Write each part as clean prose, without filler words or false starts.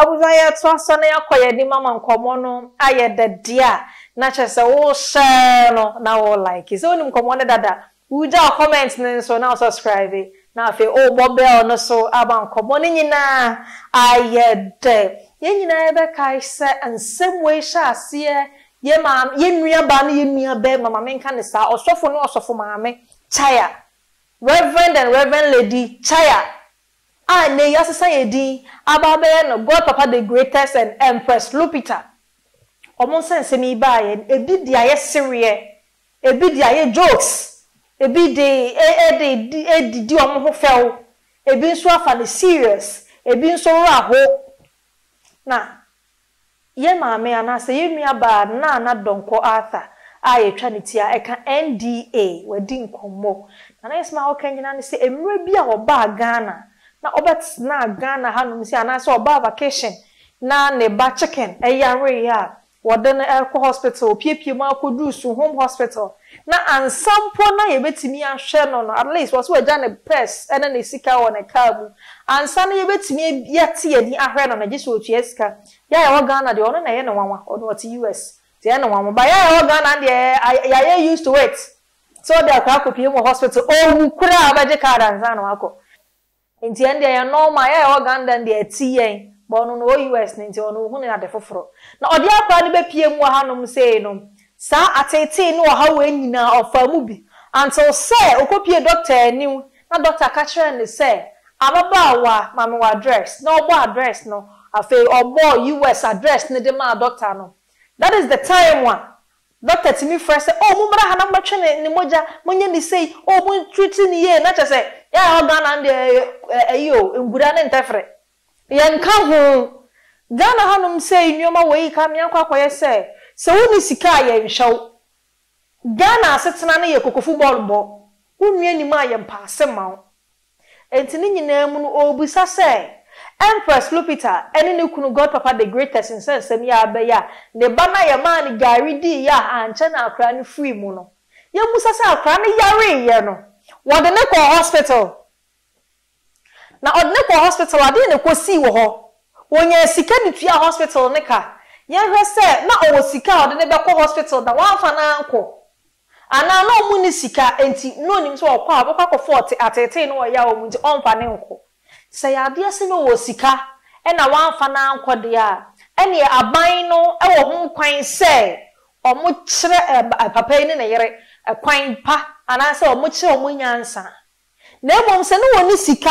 Abubaya twasane akoye ni mama nkomo no ayedede a na chese wo share no na wo like so ni nkomo ne dada uja comment ne so na subscribe na fe o bobel no so aba nkomo ne nyina ayede ye nyina ebe kai se ansem we sha se ye ma ye nua ba ne ye nua be mama men ka ne sa osofo no osofo maame chaya reverend and reverend lady chaya ane ya sasa yedi ababe no GodPapa the Greatest and Empress Lupita omo sense mi ba ye ebi dia ye serious ebi dia ye jokes ebi de di omo ho few ebi nso afa the serious ebi nso raho na ye maame ana se ye nua ba Naana Donkor Arthur aye twanitia eka NDA wadi nkomo na yesma ho kanjina ne se emre bia ho ba Ghana na obet na Ghana hanum se ana se oba vacation na ne ba chicken eyare ya woden elko hospital piepie ma akodu su home hospital na ansampo na yebetimi ahwe no at least was we jane press ene ne sika won e kabu ansana yebetimi yati yedi ahwe no na jesu otu esika ya ya wo Ghana de ono na ye no wanwa ono oti US they no one but yeah Ghana there I used to it so that I could be in hospital oh kura abaje card and zano wako nti and there no my Ghana there tie but no US nti ono hu na de foforo na odi akwa ni be pie mu ha no say no sa atete ni o ha we nyina ofa mu bi until say okopie doctor ni na doctor ka kire ni say ababa wa mama wa address no bo address no afi obo US address ni de ma doctor no. That is the time one. Doctor Timmy first said, oh, Mumra had not trained in Moja, Munyan say, oh, we're treating ye, not just say, yeah, I'll Ghana and you, in Gudan and Tefre. Yan come home. Ghana Hanum say, Yoma way, come Yanka, say, so who is Sikaye and show Ghana sets an annual cocoa football ball, whom you my and pass them out. And Tinin Namun Obusa say, Empress Lupita, any new GodPapa the Greatest in sense, and ya be ya. The banner ya man, Gary D, ya, and China cranny free mono. Ya musa sa cranny yari, ya no. What the Neko hospital? Now, on Neko hospital, I didn't go see wo. When you're sick at your hospital, Neka. Ya her said, not over Sika, the Nebako hospital, the one for an uncle. And now no moon is Sika, and no name to a power, but of 40 at a 10 or ya with on Panenko. Say adia se no osika e na wanfa na nkode a e ne aban no e wo ho kwan se omo kire papa ni ne yere kwan pa ana se omo kire omo nyansa na emom se no woni sika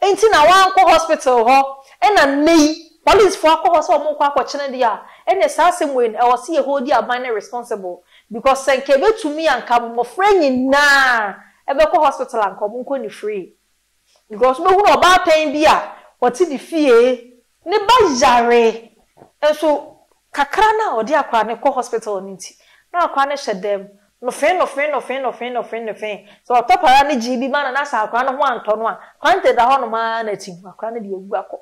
enti na wanko hospital ho e na nei police for akọ ho se omo kwa kire dia e ne sase mwe e wo se ye hold dia aban responsible because senke betumi anka mo frenyin na e be ko hospital anko mo ko ni free. Because no one about paying beer, what is the fee? Nebazare. And so, Kakrana or dear Quanico hospital ninty. Now Quanish shed them. No friend, no friend, no friend, no friend, no friend, no friend. So I top around the GB man and ask our crown one ton one. Quanted the honor man at him, my crown of Yugako.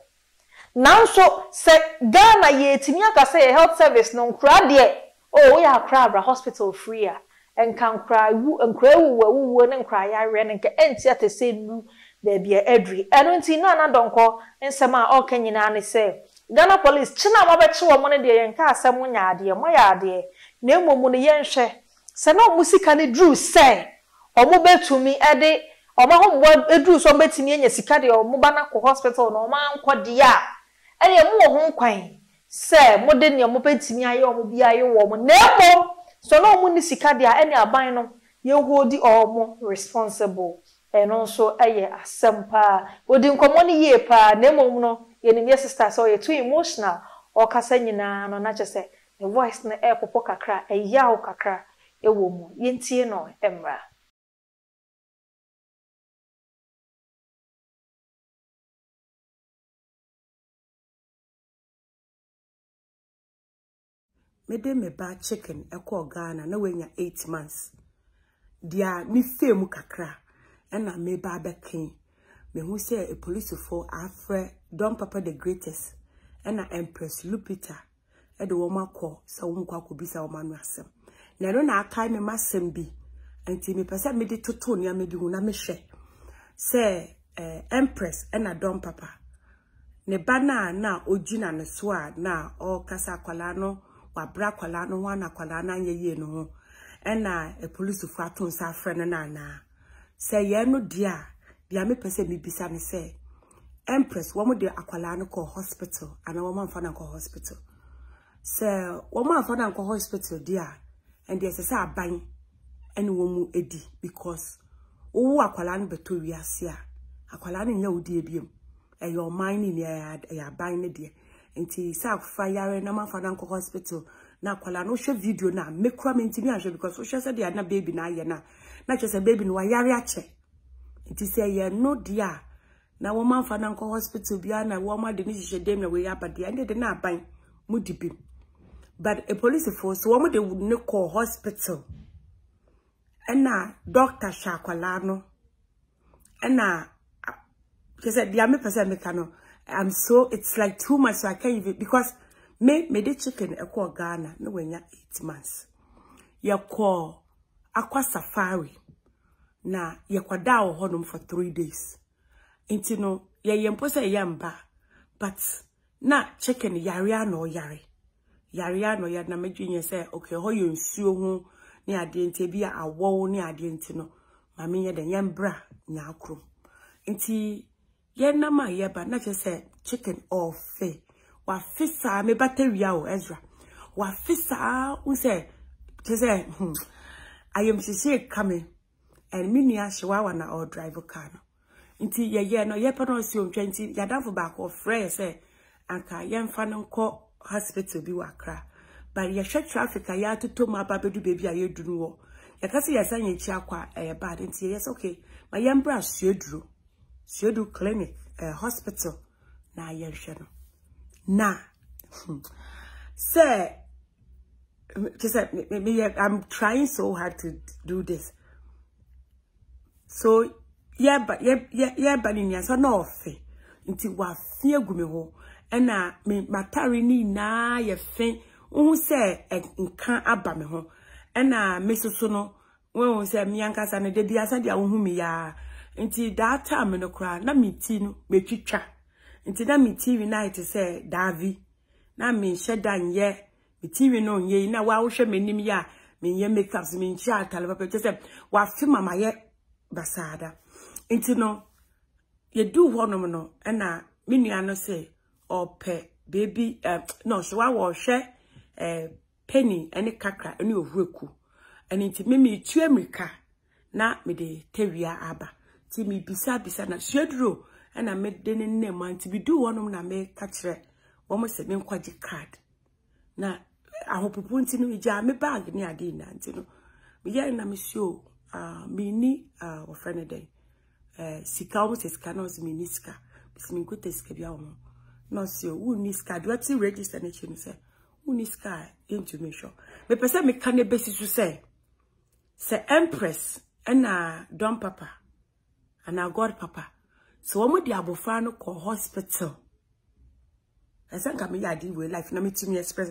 Now so, said Ghana ye Timiaka say a health service non crowd ye. Oh, we are crab, a hospital free. And can cry woo and cry woo woo and cry. I ran and can't yet say no. There be a edry. And when Naana Donkor and Sama or Kenyan say, Ghana police, China, my bet you are money dear and cast some money idea, my idea. No more money and share. Say no musicani drew, say, or mobile to me, Eddie, or my home word, a drew some betting in your Sicadi or Mubanako hospital, no man, quad dia. And your more home quaint. Say, more than your mobile to me, I will be a woman. Never. So no money Sicadia, any albino, you will be all more responsible. And also, aye, asempa. Wodin komoni ye pa nemo no. Yenim ye sister so ye too emotional. Or kaseni na no na chese. The voice na e popo kakra. E ya o kakra. E womo. Yenti no emra. Mede me ba chicken e ko Ghana na wenya 8 months. Dia mi femu kakra. And I may barber king. Me who say a police for Afre, GodPapa the Greatest, and I Empress Lupita, and the woman call, so one call could be so man was some. Narona, I time a massam be, and Timmy Passa made it to Tonya made you na me share. Say, Empress and a GodPapa. ne bana na ojina ne soa na o kasa kwala no wa bra kwala no wa na kwala na yeye no ho ena e police fu atun sa fre no na na se ye no dia me pese mi bisa ne se Empress wo mo de akwala no ko hospital ana wo ma fa na ko hospital se wo ma fa na ko hospital dia and there se aban ene wo mu edi because wo akwala no beto wiase a akwala no nya odi ebiem your mind ya buying it until self fire na man for uncle hospital na kwala no show video na make cram intini ajo because social said ya na baby na ye na just a baby no yare ache until say ye no dia na woman for uncle hospital bia na woman de ni shedem na we ya but the end de na ban mu dibim but a police force woman de no call hospital and na doctor shakwala no and na I'm so it's like too much, so I can't even because me the chicken a call Ghana no when ya 8 months. Ya call aqua safari na ya kwa dao honum for 3 days. Intino ya yemposa yamba but na chicken yariano yariano ya na medwin say okay ho you nsuo ho ni ade ntebi a awo ni ade ntino mamenye de yembra nya akro inti ye na ma ye ba na chese chicken or fe wa fisa me bateria o Ezra wa fisa unse chese I am chese coming and me nia shewa na or drive car no inti ye no ye pa no si o ntwanti ya danfo ba ko frere se anka ye mfa no ko hospital bi wa kra but ye hwe traffic ya toto ma ba bedu bebi a ye dunu wo ye kasi ye sanye chi akwa e bad inti yes okay ma ye mbra suedru so do clinic hospital na yeshano na say just me I'm trying so hard to do this so yeah but in so no fe nti wa fe agume ho na me matare ni na ye fe un say nkan aba me ho na me soso no won say me ankasa na de bia sa dia wo hu me ya inti that time no kra na mitinu metwitwa inti na mitiwi night say davi na me shedan ye mitiwi no nye na wa wo hwe menim ya menye makeups men chia talaba pe say wa fi mama ye basada inti no ye do honum no na me nua no say ope baby no so wa wo hwe penny ene kakra ene ohueku ene inti me mi tue mika na me de tewia aba mi bisa na shedro and I made the name and to be do one of them make catch it almost a name card. Now I hope you point to me jammy bag near dinner and you know, we are in a monsieur, mini, or friend a day. Sikaus is canos miniska, Bismin good escabiamo. No, sir, who niska, do I see register nation, sir? Who niska into me sure. Me person me can't basis to say, Sir Empress and GodPapa. And our GodPapa. So one with the abofano call hospital. I think I'm here deal with life. Now me to me express.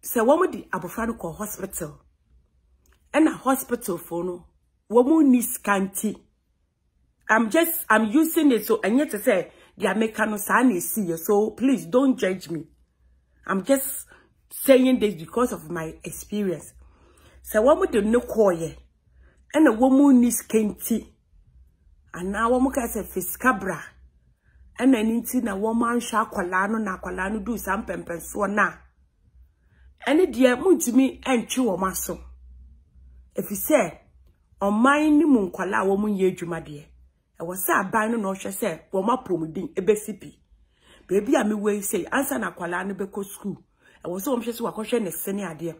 So one with the abofano call hospital. And a hospital phone. Woman needs scanty. I'm using it so and yet to say the American sani see you. So please don't judge me. I'm just saying this because of my experience. So one with the no call ye. And a woman needs scanty. And now one can say fiscabra. And then into na woman shall colano na colano do some pempers or na. And it dear moon to me and chew a muscle. If you say, or mind the moon cola woman ye jumadie. I was a bino no shall say, Woma promudin, a besipi. Baby, I may way say, answer na colano beco school. I was so anxious to a question a senior dear.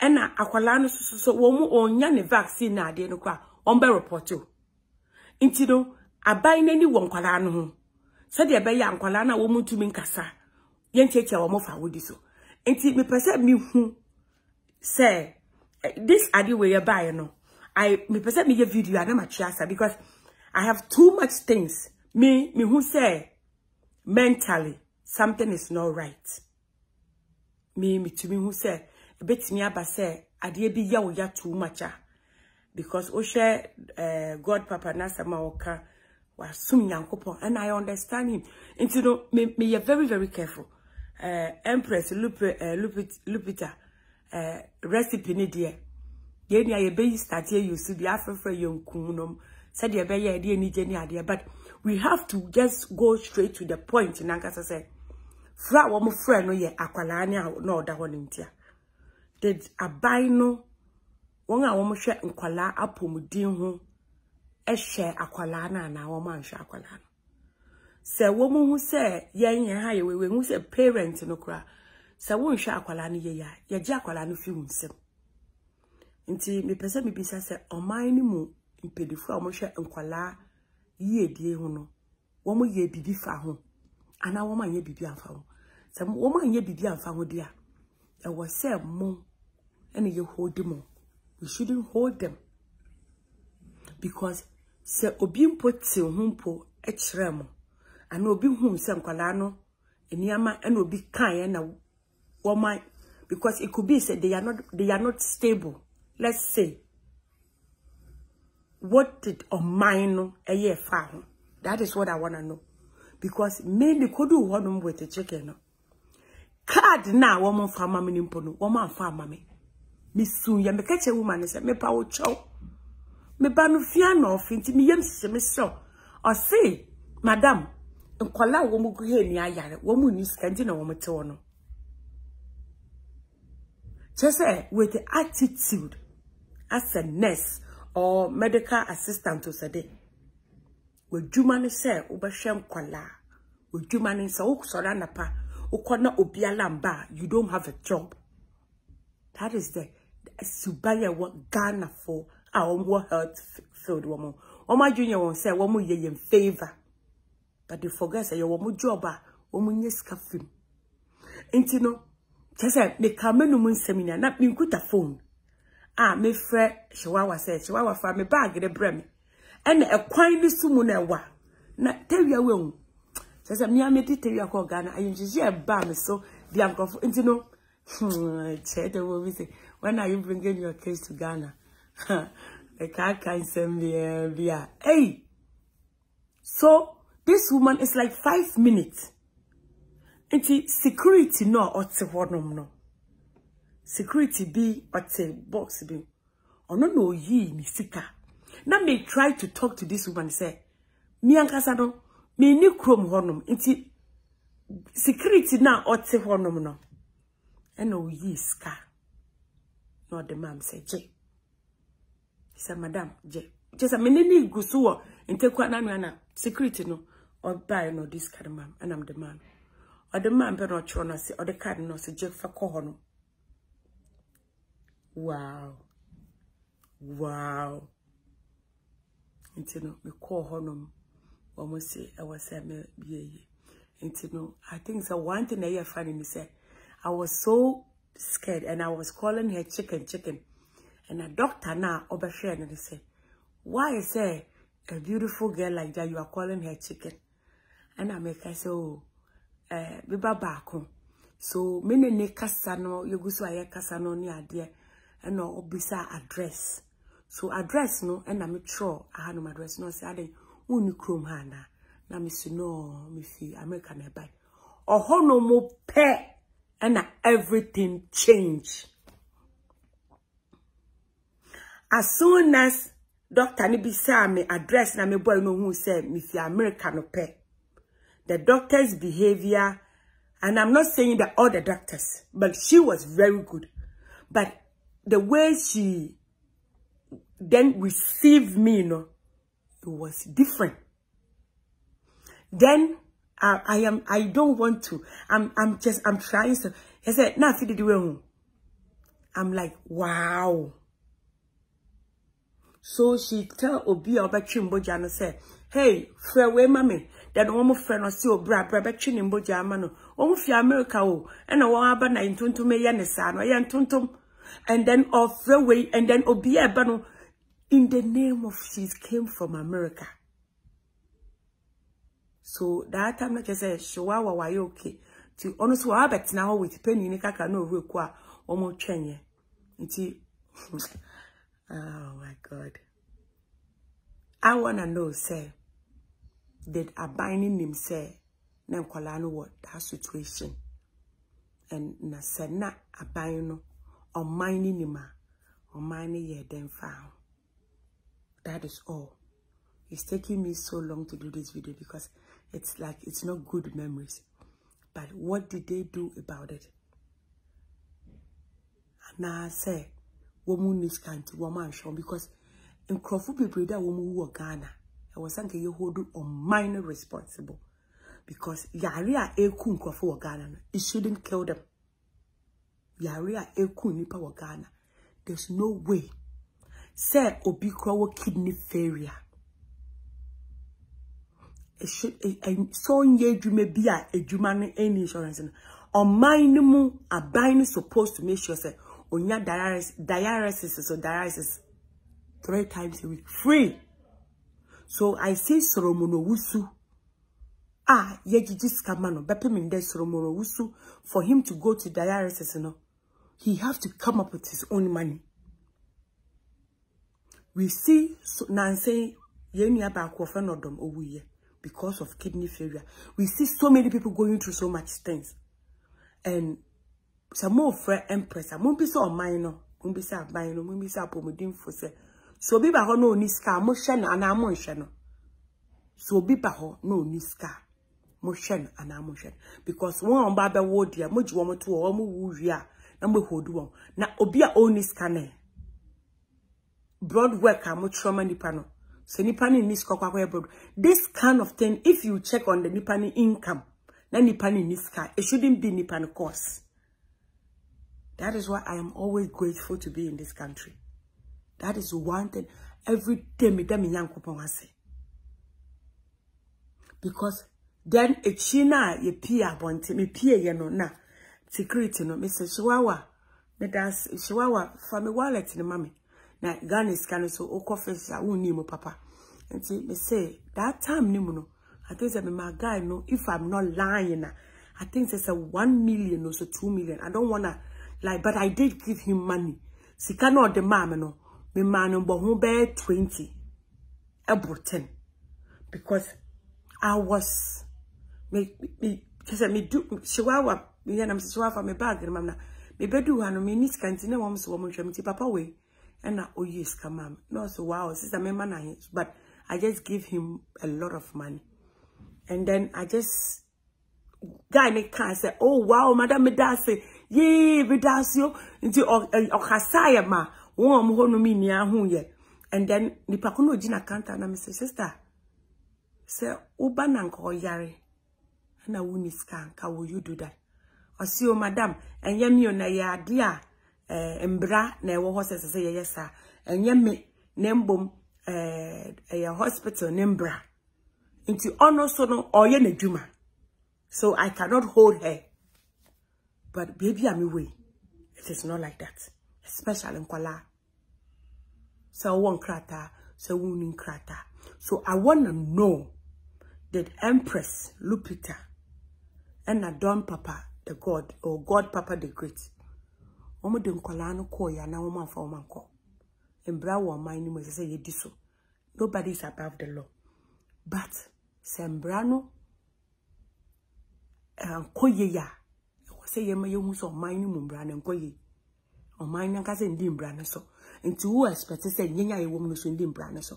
And a colano so woman on yan vaccine, na dear no qua, on bear report you. Intido, abai neni wonkwala no ho. Said ya be ya nkwala na wo mutumi nkasa. Ye ncheche wo mofa wodi so. Inti me pese mi hu say this adi we ya buy no. I me pese me ye video na machiasa because I have too much things. Me who say mentally something is not right. Me to me who say betimi aba say adi bi ya wo ya too much. Because Osha GodPapa Nasa Maoka And I understand him. And you know, me you're very, very careful. Empress Lupita recipe ni dear. Yeni aye be start here you see the afrefe yonkunom said ye be ye dey ni jeni ade, but we have to just go straight to the point nankasa say fra wo mo fra no ye akwala ni na oda ho ntia did abai no won a wo mo hwe nkwala apomudin ho ehwe akwala na na wo man hwe akwala no se wo mo hu se yen ha ye we hu se parent no kra se wo hwe akwala no ye ya ye ji akwala no fi hunsem. Inti me pesa me bisa se oman ni mu impedifu a mo hwe nkwala ye die ho no wo mo ye bibi fa ho ana wo man ye bibi anfa ho se wo man ye bibi anfa ho dia e wo se mo ene ye hold mo. We shouldn't hold them because se obi mpo te ho mpo e kire mo ana obi hu se nkwala no eniama ana obi kan ye na wo man, because it could be said they are not stable. Let's say, what did Omino a year found? That is what I want to know. Because maybe could do one with the chicken. Card now, woman farm mammy, woman farm mammy. Miss Sue, you may catch a woman and say, me power chow. Me banufiano, finty me yam semiso. Or say, madam, and call out woman go here near yard, woman is standing on woman tono. Just say, with the attitude as a nurse or medical assistant to today. With Jumani say, Ubashem Kuala, with Jumani say, Soranapa, Ukona Obialamba, you don't have a job. That is the Subaya what Ghana for our health field woman. Oma Junior won't say, Womu ye in favor. But they forget that your woman jobber, woman yes caffeine. Ain't you know? Chese me kamenu mun seminar na me kuta phone ah me frɛ Chihuahua say Chihuahua fa me bag de brɛ me ɛna ɛkwan ni sumu na ɛwa na tawia wehu chese me amedi tawia kɔ Ghana ayinjiji ɛba me so di ankɔfo nti no chede wo bi say when are you bringing your case to Ghana the car can send me via hey. So this woman is like 5 minutes. Inti security no otte honum no. Security be otte box be. Ono no yi ni sika. Na me try to talk to this woman say, me ankasa no, me ni krom honum. Inti security na otte honum no. Eno yi sika. No the mom say, "Je." He said, "Madam, je." Je say me ni gusuo inte kwa na me na security no or buy no this kind of mom and I'm the man. Or the man be not trying to see, or the cardinal say, "Jeff for Kohono." Wow. Inti no me Kohono, almost say I was saying me be. Inti no, I think so. One thing I hear funny me say, I was so scared and I was calling her chicken, and a doctor now overshared and they say, "Why is say a beautiful girl like that you are calling her chicken?" And I make her say, "Oh." Biba baako. So mene ne kasa no yoguswa ye kasa no ni adie eno obisa address. So address no ena me tro ahanum address no se ade uni krom ha na me si no me fi America na bai. Oho no mo pe ena everything change. As soon as doctor ni bisa me address na me boy no hu se me fi America no pe. The doctor's behavior, and I'm not saying that all the doctors, but she was very good. But the way she then received me, you know, it was different. Then I don't want to. I'm trying to. I said, "Nah, feed the way home." I'm like, wow. So she tell Obi about Chimbo Jano said, "Hey, farewell, mommy." Then one more friend or see a bra between in Bojamano. One of your America, oh, and a one abana in Tuntume Yanisan or Yantuntum, and then off the way, and then Obia Bano in the name of she came from America. So that time, like I said, Chihuahua, why okay? To honestly, I bet now with penny in a cacano require one more train. Oh my God. I wanna know, sir. that are binding himself na nkwalano wo that situation and na se na aban no o mine ni ma o mine ye den fa. That is all. It's taking me so long to do this video because it's like it's not good memories. But what did they do about it? And I say woman is can't woman show because in Crawford people that woman who are Ghana I was saying you hold on minor responsible because Yaria Ekun Crawford or Ghana it shouldn't kill them. Yaria Ekun Nipa or Ghana there's no way. Say Obi Crawford kidney failure. It should so you may be a German any insurance on minimum a bind supposed to make sure say on your dialysis 3 times a week free. So I say Soromono Wusu. Ah, Yegis Kamano, Bepiminde Soromono Wusu for him to go to dialysis no. He have to come up with his own money. We see Nancy Yenia Bakofan or Dom Owe. Because of kidney failure. We see so many people going through so much things. And some more friend Empress. I won't be so minor. Won't be so minor. Won't be so pomodin for say. So be baho no niska. Motion and amotion. So be baho no niska. Motion and amotion. Because one baba wodia. Much woman to a woman who ya. Number hold one. Now obia oniska ne. Broad worker. Much trauma nipano. So nipani nisko kwa abroad. This kind of thing, if you check on the nipani income, na nipani niska, it shouldn't be nipani cost. That is why I am always grateful to be in this country. That is one thing. Every day me dem nyankopon. Because then a china ye pia bonte me pia ye no na security no me say shiwawa me dance shiwawa family wallet ni mami. Na Ghana is kind of so office I won't name papa. And see me say that time nimuno. I think that my guy no if I'm not lying na I think it's a 1 million or so 2 million. I don't wanna lie, but I did give him money. See cannot the mamma no me man bear 20 about 10 because I was me because me do she wa me and I'm so for my bag and mamma me bedu hano me nis cantina woman's woman papa way. And I always come on. No, so wow, sister, my man, but I just give him a lot of money. And then I just guy in a car say, oh wow, madam me da say, yeah, me da sio into okasaya ma, wo am ho no me nia ho ye. And then the pakuno ji na kanta na me say, sister, say uba na nko yare. Na wo ni scan, ka will you do that? I say, oh madam, and yemi on ya dia. Mbra na ewo hospital say yes sir enye me nembom hospital nembra into ono so no oye na dwuma so I cannot hold her but baby am away. It is not like that especially nkola so won krata so won krata so I want to know that Empress Lupita and GodPapa the God or GodPapa the Greatest omo de nkola no koya na omo afa omo nko embra wo man ni mo se ye diso nobody is above the law but sembrano koye ya ko se ye ma ye hu so man ni mo mbra na nkoye o man na ka se ndi mbra na so nti wo expect se nyenya ye wo mo so ndi mbra na so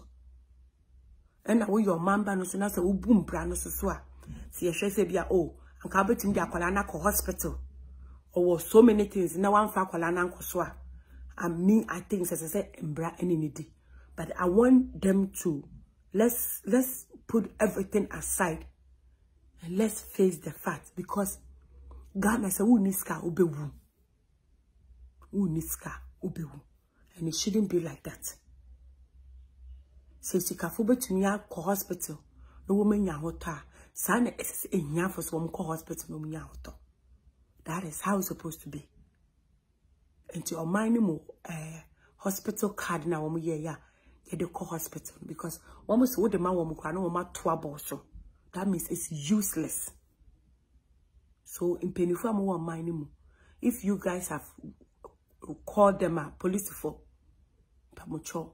and now your mamba no so na se wo bu mbra no so so a se ye hwe se bia o anka betim di akola na ko hospital. Or so many things. Now I'm far Kolana Koswa. I mean, I think as I said, Embra any day. But I want them to let's put everything aside and let's face the fact because God I said who niska ubewu. Who niska ubewu. And it shouldn't be like that. So she kafube to nya ko hospital. No woman nya hota. Sana is a nya for some ko hospital no nya hota. That is how it's supposed to be. And to remind you, hospital card now, they call hospital because one must hold the man, one must two. That means it's useless. So in Penifua, more remind you, if you guys have called them a police for, pamocho,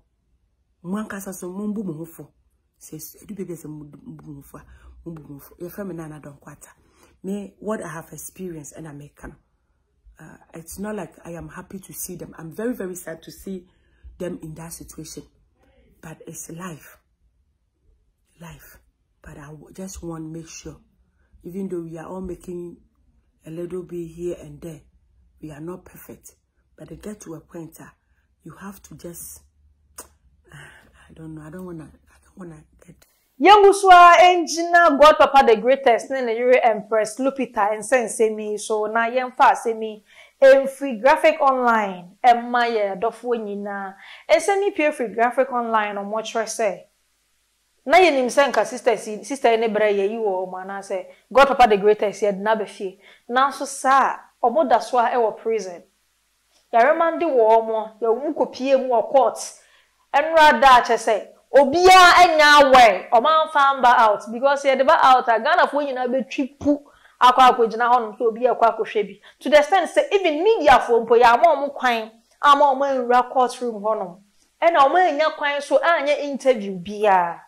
muanka sa so mumbu muhufo, says, do baby is a mubugunfa, mubugunfa. Your family Naana Donkor Arthur. Me, what I have experienced and I make can. It's not like I am happy to see them. I'm very, very sad to see them in that situation. But it's life. Life. But I just want to make sure, even though we are all making a little bit here and there, we are not perfect. But to get to a point, you have to just, I don't know, I don't want to get... Yanguswa Engina GodPapa The Greatest nene yure Empress Lupita and semi so na yemfa semi free graphic online emaye dofo nyina ensemi pure free graphic online on what you say na yenim senka sister ene braye yiwo mana say GodPapa The Greatest yed na befie na so sa omoda soa ewo prison ya remande wo omo ya wukopie mu court enra da chese Obia enya way o man famba out because you deba out Ghana for nyina be twipu akwa akwojina hono so obi akwa akohwe bi to the extent say even media for mpo ya ma om kwan ama om enra court room hono e na om enya kwan so anya interview bia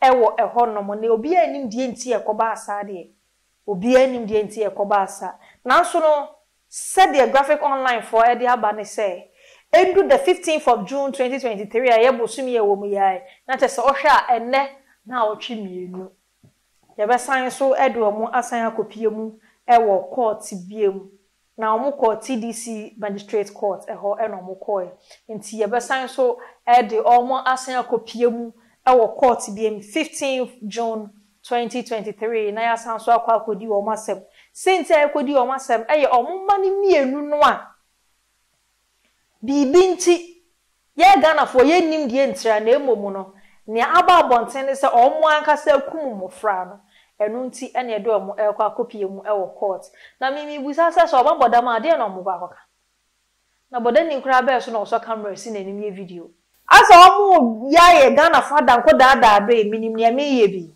ewo ehono mo ne obi anim die nti ekoba asa de obi anim die nti ekoba asa nanso no said the graphic online for e de aba ne say Ended the 15th of June 2023. I am assuming a woman. Not a social and now chimney. The best science so Edward Moon assign a copium, a war court tibium. Now more court TDC magistrate court, a whole animal coil. And see a best science so Eddie or more assign a copium, a war court tibium 15th June 2023. Now sound so I could you or myself. Since I could you or myself, I own money me and one. Bibinti ye Ghana for ye nim die ntira na emomu no ne aba bonten se omo ankasa kum mo fra no enu nti ene do omo ekwa kopie mu ewo court na mimi busasa so oba boda ma de na omo ba koka na boda ni nkura be so na so camera si na nim ye video asa omo ya ye Ghana for dan ko daada do e minim ne me ye bi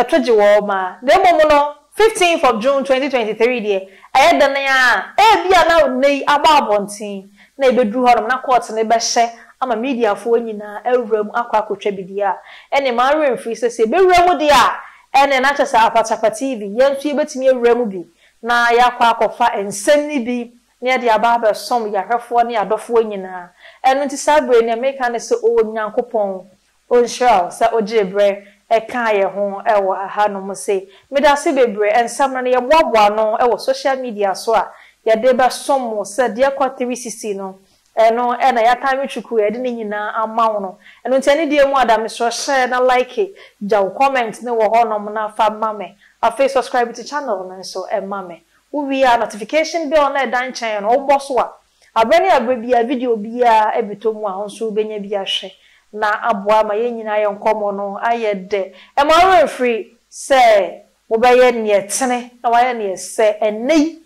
etoje wo ma na emomu no 15th of June 2023 there aye dan ya e bia na nei aba bonten na ebedru horom na court ne behye ama media fo nyina ewuram akwa akotwa bidia ene ma renfri sese bewuram dia ene na chese apatapa tv yensu ebetimi ewuram bi na yakwa akofa ensemni bi ne de ababa som yahwefo ne adofo nyina eno nti sabre ne make an se o nyankopon o shall se ojebre eka ye ho ewo aha no mo se medase bebre ensamna ne yeboaboa no ewo social media so a ya deba somo se dia kwa 360 no eno ena ya time chuku ya dini nyina amawo no eno ntani die mu adam so share na like ja comment ne wo hono na fa mame afi subscribe to channel no so e mame we are notification bell na dan channel no bo so a abani agbebia video bia ebitomu a onso benya bia hwe na aboa ma ye nyina ye nkomo no ayede e ma free say wo ba ye ne tene na wa ye ne se enei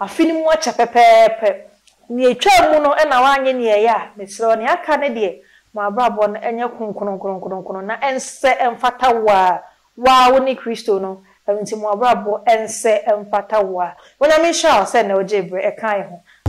afinimu acha pepepe ni etwa mu no ena wanye ne ya mesro ne aka ne de ma brabo no enye kunkunkunkunkunkuno na ense emfata wa woni Kristo no enti mu brabo ense emfata wa wona me sha se na ojebre e kan ho